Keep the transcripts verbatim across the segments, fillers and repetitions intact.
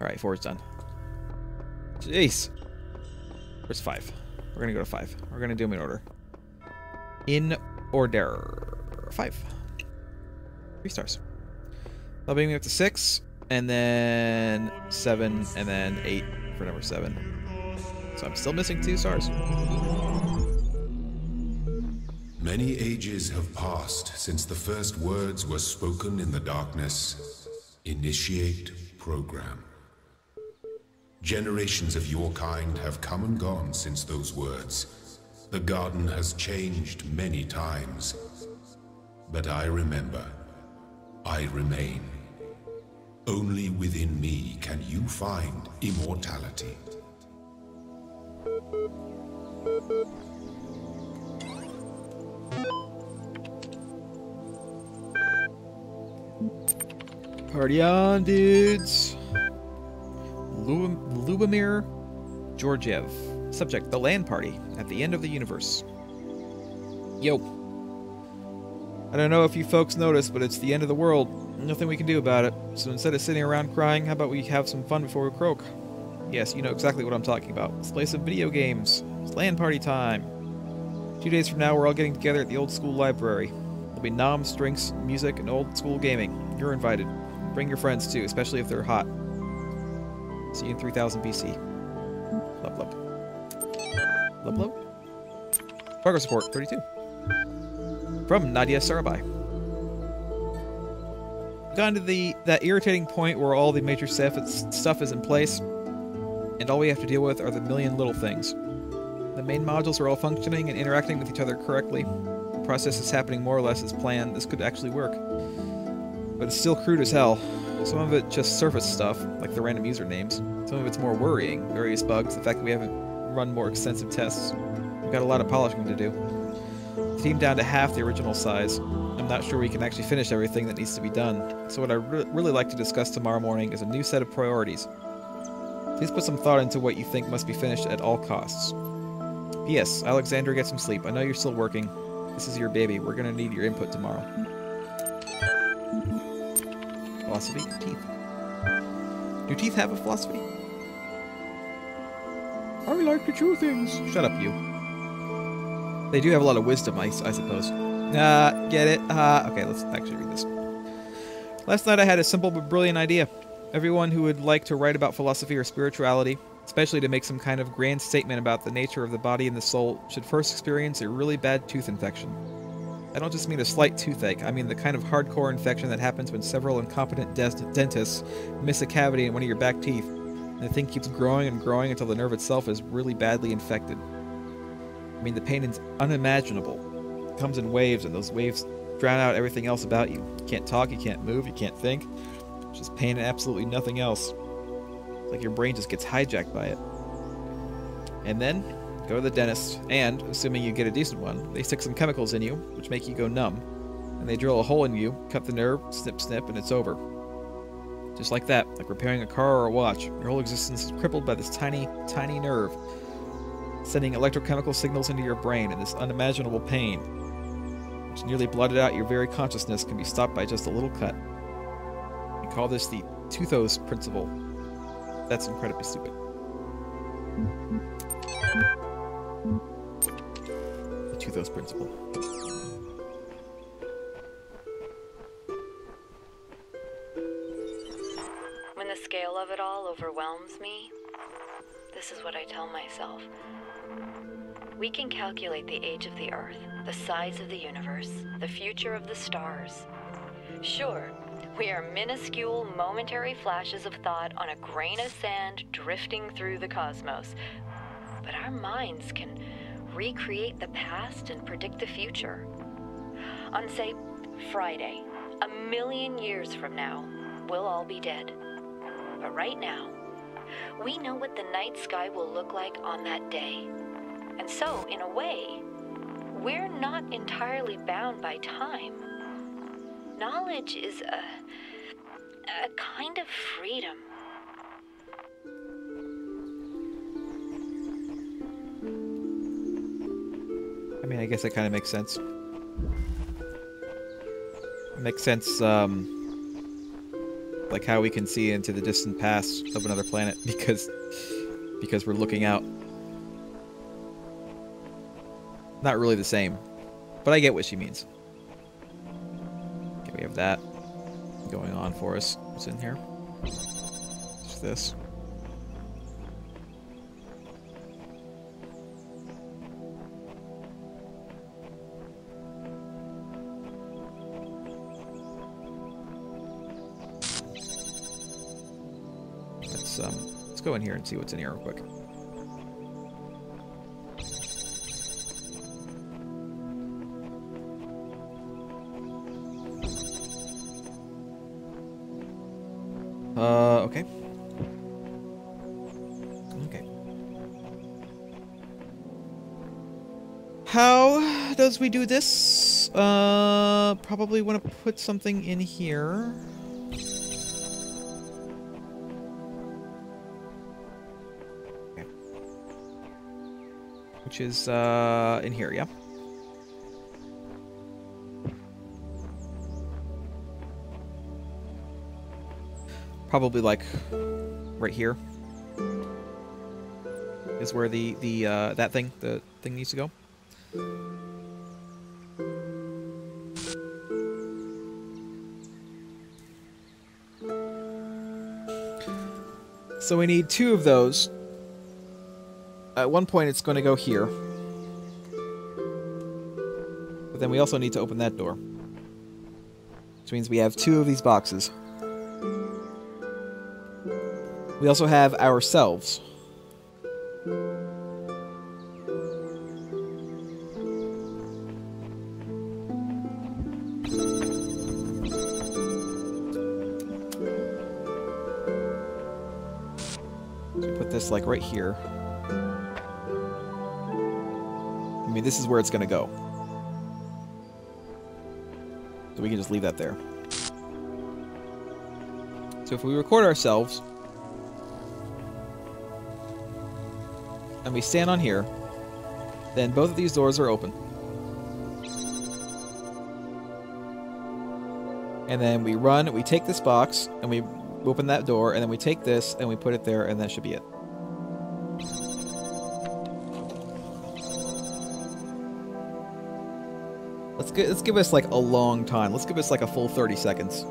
Alright, four is done. Jeez. Where's five? We're gonna go to five. We're gonna do them in order. In order. Five. Three stars. That'll bring me up to six, and then seven, and then eight for number seven. So I'm still missing two stars. Many ages have passed since the first words were spoken in the darkness. Initiate program. Generations of your kind have come and gone since those words. The garden has changed many times. But I remember. I remain. Only within me can you find immortality. Party on, dudes. Lubomir Georgiev. Subject, the land party at the end of the universe. Yo. I don't know if you folks noticed, but it's the end of the world. Nothing we can do about it. So instead of sitting around crying, how about we have some fun before we croak? Yes, you know exactly what I'm talking about. Let's play some video games. It's land party time. Two days from now, we're all getting together at the old school library. There'll be noms, drinks, music, and old school gaming. You're invited. Bring your friends, too, especially if they're hot. See you in three thousand B C. Lub lub. Lub lub. Progress report, thirty-two. From Nadia Sarabai. Gone to the that irritating point where all the major stuff, stuff is in place. And all we have to deal with are the million little things. The main modules are all functioning and interacting with each other correctly. The process is happening more or less as planned. This could actually work. But it's still crude as hell. Some of it just surface stuff, like the random usernames. Some of it's more worrying. Various bugs, the fact that we haven't run more extensive tests. We've got a lot of polishing to do. The team down to half the original size. I'm not sure we can actually finish everything that needs to be done. So what I'd re- really like to discuss tomorrow morning is a new set of priorities. Please put some thought into what you think must be finished at all costs. P S. Alexander, get some sleep. I know you're still working. This is your baby. We're going to need your input tomorrow. Philosophy? Teeth. Do teeth have a philosophy? I like to chew things. Shut up, you. They do have a lot of wisdom, I, I suppose. Uh, get it? Uh, okay, let's actually read this. Last night I had a simple but brilliant idea. Everyone who would like to write about philosophy or spirituality, especially to make some kind of grand statement about the nature of the body and the soul, should first experience a really bad tooth infection. I don't just mean a slight toothache, I mean the kind of hardcore infection that happens when several incompetent dentists miss a cavity in one of your back teeth, and the thing keeps growing and growing until the nerve itself is really badly infected. I mean the pain is unimaginable. It comes in waves, and those waves drown out everything else about you. You can't talk, you can't move, you can't think. Just pain and absolutely nothing else. It's like your brain just gets hijacked by it. And then, go to the dentist, and, assuming you get a decent one, they stick some chemicals in you, which make you go numb. And they drill a hole in you, cut the nerve, snip snip, and it's over. Just like that, like repairing a car or a watch, your whole existence is crippled by this tiny, tiny nerve, sending electrochemical signals into your brain in this unimaginable pain, which nearly blotted out your very consciousness, can be stopped by just a little cut. We call this the Talos Principle. That's incredibly stupid. The Talos Principle. When the scale of it all overwhelms me, this is what I tell myself. We can calculate the age of the Earth, the size of the universe, the future of the stars. Sure. We are minuscule, momentary flashes of thought on a grain of sand drifting through the cosmos. But our minds can recreate the past and predict the future. On, say, Friday, a million years from now, we'll all be dead. But right now, we know what the night sky will look like on that day. And so, in a way, we're not entirely bound by time. Knowledge is a, a kind of freedom. I mean, I guess that kind of makes sense. It makes sense, um, like how we can see into the distant past of another planet because because we're looking out. Not really the same, but I get what she means. Okay, we have that going on for us. What's in here? What's this? Let's um, let's go in here and see what's in here real quick. Uh, okay. Okay. How does we do this? Uh, probably want to put something in here. Okay. Which is, uh, in here, yeah? Probably like right here is where the the uh, that thing the thing needs to go. So we need two of those. At one point, it's going to go here, but then we also need to open that door, which means we have two of these boxes. We also have ourselves. So put this like right here. I mean, this is where it's gonna go. So we can just leave that there. So if we record ourselves, and we stand on here, then both of these doors are open. And then we run, we take this box, and we open that door, and then we take this, and we put it there, and that should be it. Let's, get, let's give us like a long time. Let's give us like a full thirty seconds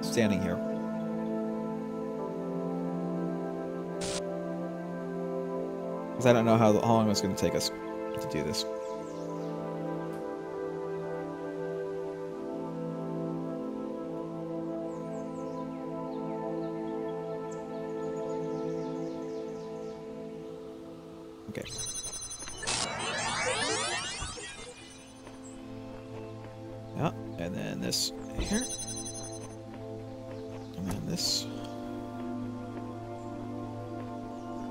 standing here. I don't know how, how long it's going to take us to do this. Okay. Yeah, and then this here. And then this. Back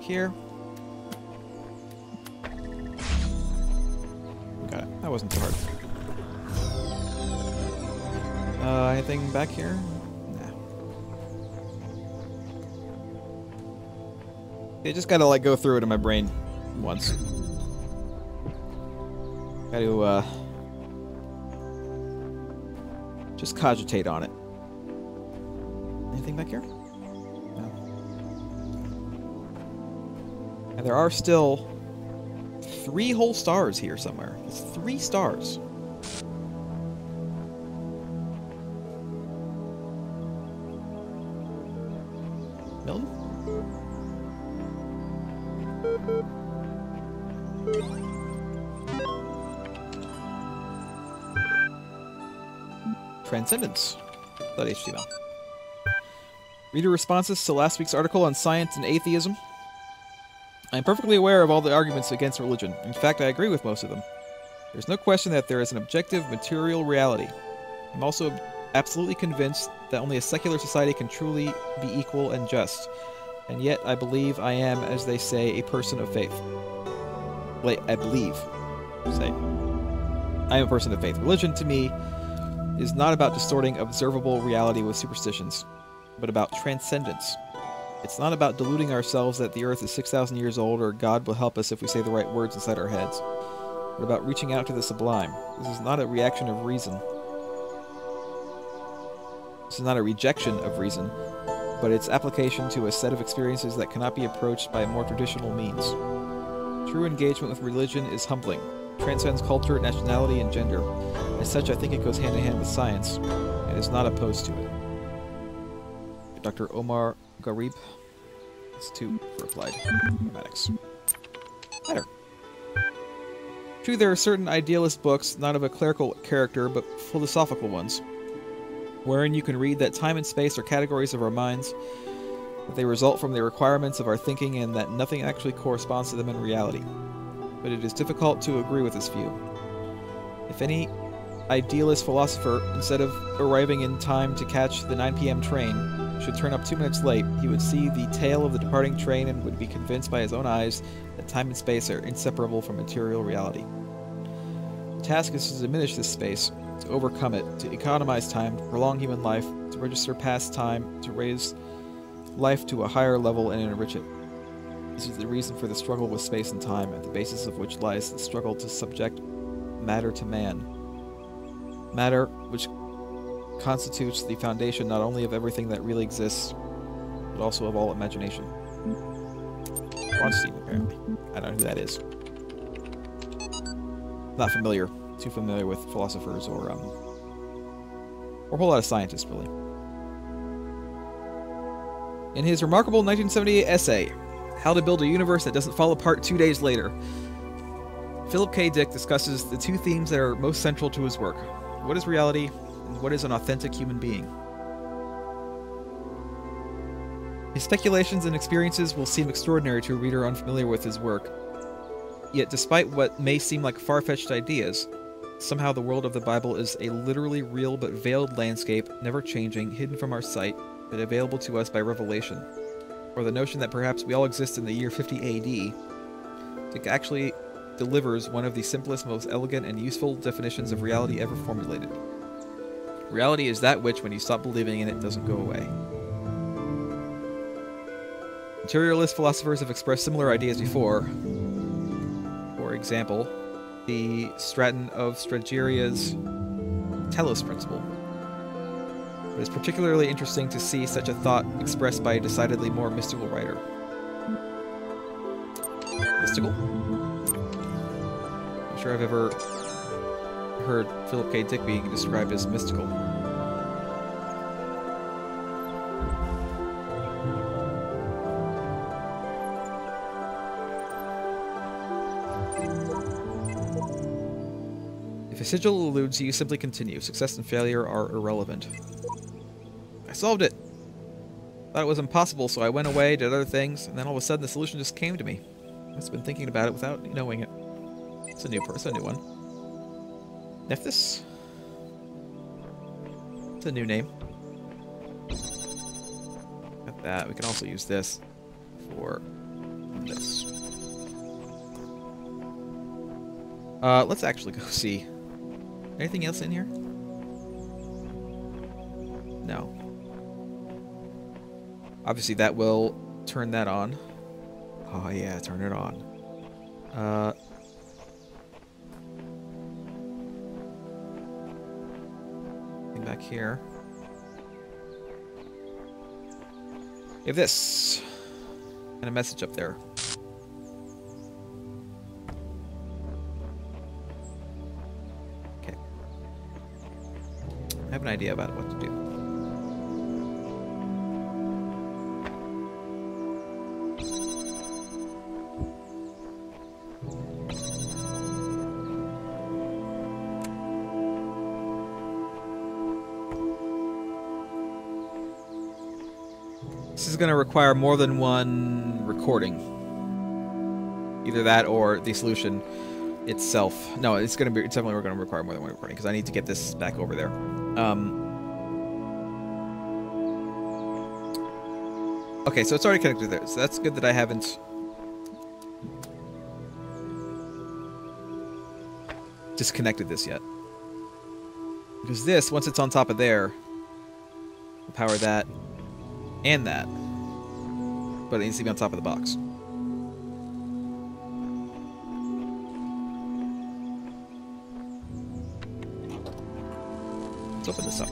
here. That wasn't too hard. Uh, anything back here? Nah. I just gotta like go through it in my brain once. Gotta uh, just cogitate on it. Anything back here? No. And there are still three whole stars here somewhere. It's three stars. Milton? Transcendence. .html. Reader responses to last week's article on science and atheism. I am perfectly aware of all the arguments against religion. In fact, I agree with most of them. There's no question that there is an objective, material reality. I'm also absolutely convinced that only a secular society can truly be equal and just. And yet, I believe I am, as they say, a person of faith. Wait, I believe. Say. I am a person of faith. Religion, to me, is not about distorting observable reality with superstitions, but about transcendence. It's not about deluding ourselves that the earth is six thousand years old or God will help us if we say the right words inside our heads, but about reaching out to the sublime. This is not a reaction of reason. This is not a rejection of reason, but its application to a set of experiences that cannot be approached by more traditional means. True engagement with religion is humbling. It transcends culture, nationality, and gender. As such, I think it goes hand-in-hand with science, and is not opposed to it. Doctor Omar Garib. That's two for applied mathematics. Better. True, there are certain idealist books, not of a clerical character, but philosophical ones, wherein you can read that time and space are categories of our minds, that they result from the requirements of our thinking, and that nothing actually corresponds to them in reality. But it is difficult to agree with this view. If any idealist philosopher, instead of arriving in time to catch the nine p m train, should turn up two minutes late, he would see the tail of the departing train and would be convinced by his own eyes that time and space are inseparable from material reality. The task is to diminish this space, to overcome it, to economize time, to prolong human life, to register past time, to raise life to a higher level and enrich it. This is the reason for the struggle with space and time, at the basis of which lies the struggle to subject matter to man. Matter, which constitutes the foundation not only of everything that really exists, but also of all imagination. Bronstein, apparently. I don't know who that is. Not familiar. Too familiar with philosophers or, um, or a whole lot of scientists, really. In his remarkable nineteen seventy-eight essay, How to Build a Universe That Doesn't Fall Apart Two Days Later, Philip K. Dick discusses the two themes that are most central to his work. What is reality, and what is an authentic human being? His speculations and experiences will seem extraordinary to a reader unfamiliar with his work. Yet despite what may seem like far-fetched ideas, somehow the world of the Bible is a literally real but veiled landscape, never changing, hidden from our sight, but available to us by revelation. Or the notion that perhaps we all exist in the year fifty A D, Dick actually delivers one of the simplest, most elegant, and useful definitions of reality ever formulated. Reality is that which, when you stop believing in it, doesn't go away. Materialist philosophers have expressed similar ideas before. For example, the Straton of Strageria's Talos Principle. It is particularly interesting to see such a thought expressed by a decidedly more mystical writer. Mystical? I'm not sure I've ever heard Philip K. Dick being described as mystical. If a sigil eludes you, simply continue. Success and failure are irrelevant. I solved it! Thought it was impossible, so I went away, did other things, and then all of a sudden the solution just came to me. I must have been thinking about it without knowing it. It's a new person, a new one. Nephthys? It's a new name. Got that. We can also use this for this. Uh, let's actually go see. Anything else in here? No. Obviously, that will turn that on. Oh, yeah, turn it on. Uh, back here. We have this. And a message up there. Okay. I have an idea about what to do. This is going to require more than one recording. Either that or the solution itself. No, it's going to be it's definitely going to require more than one recording because I need to get this back over there. Um, okay, so it's already connected there, so that's good that I haven't disconnected this yet. Because this, once it's on top of there, we'll power that. And that, but it needs to be on top of the box. Let's open this up.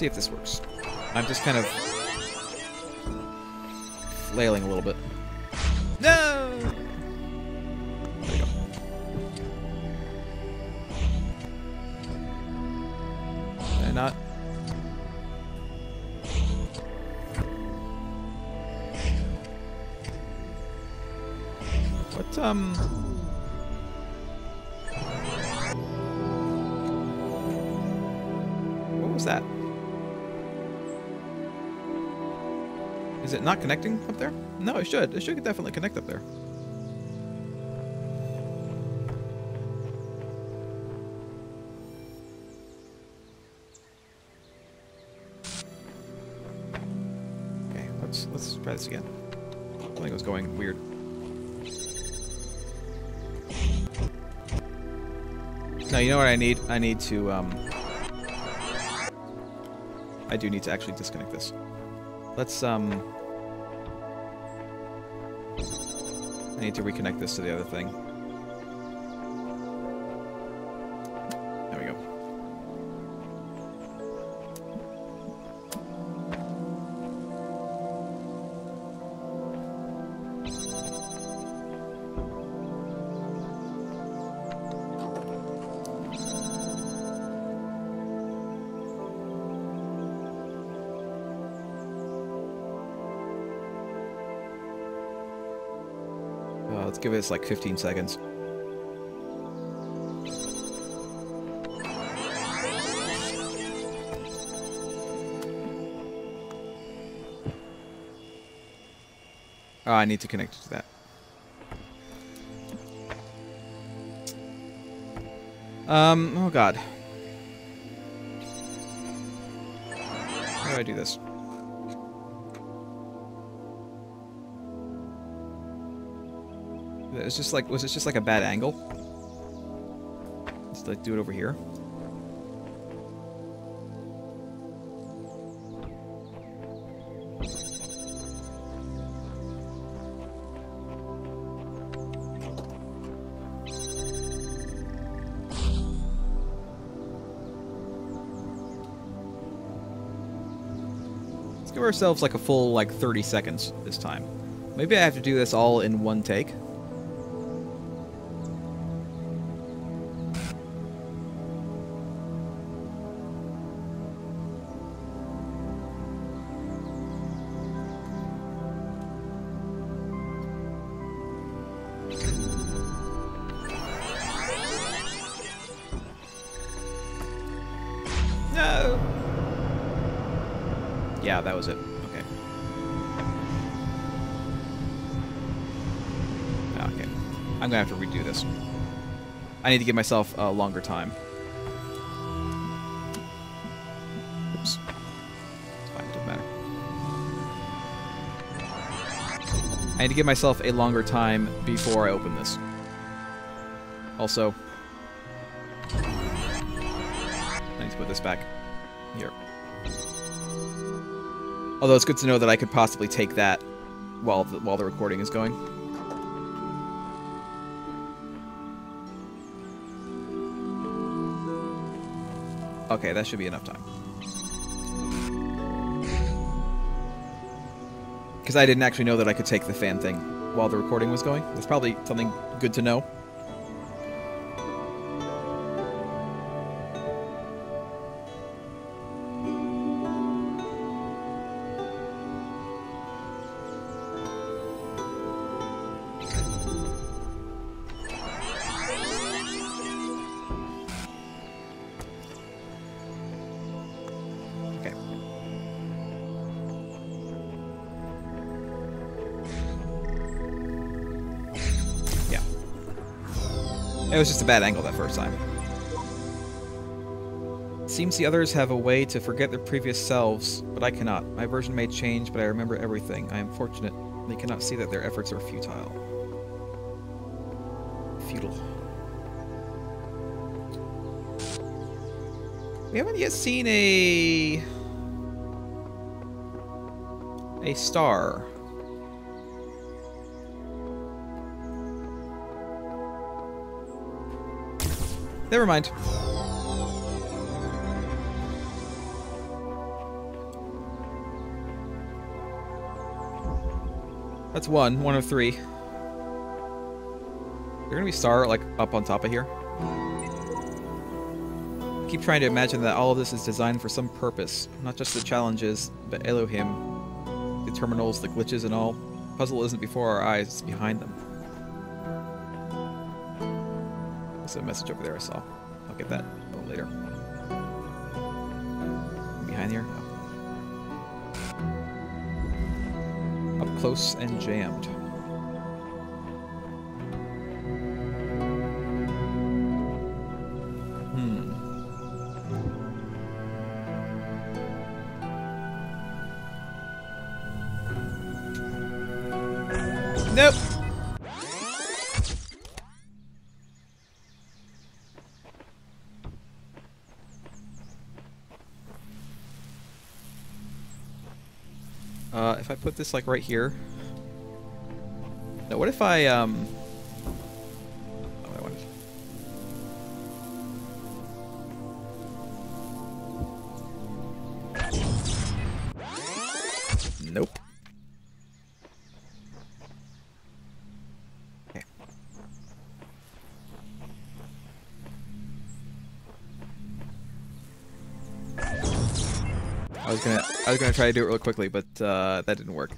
see if this works. I'm just kind of flailing a little bit. No! There you go. Did I not? What, um... that? Is it not connecting up there? No, it should. It should definitely connect up there. Okay, let's let's try this again. I think it was going weird. No, you know what I need? I need to um I do need to actually disconnect this. Let's, um... I need to reconnect this to the other thing. There we Let's give it like fifteen seconds. Oh, I need to connect it to that. Um, oh god. How do I do this? It's just like, was it just like a bad angle? Let's like do it over here. Let's give ourselves like a full like thirty seconds this time. Maybe I have to do this all in one take. Yeah, that was it. Okay. Okay. I'm gonna have to redo this. I need to give myself a longer time. Oops. It's fine, it doesn't matter. I need to give myself a longer time before I open this. Also, I need to put this back here. Although it's good to know that I could possibly take that while the, while the recording is going. Okay, that should be enough time. Because I didn't actually know that I could take the fan thing while the recording was going. That's probably something good to know. It was just a bad angle that first time. Seems the others have a way to forget their previous selves, but I cannot. My version may change, but I remember everything. I am fortunate. They cannot see that their efforts are futile. Futile. We haven't yet seen a... a star. Never mind. That's one. One of three. They're gonna be star like up on top of here. I keep trying to imagine that all of this is designed for some purpose, not just the challenges, but Elohim, the terminals, the glitches, and all. The puzzle isn't before our eyes; it's behind them. There's a message over there I saw. I'll get that a little later. Behind here. No. Up close and jammed. Nope. Uh, if I put this like right here. No, what if I um? Oh, I wanted... Nope. I was gonna try to do it real quickly, but uh, that didn't work.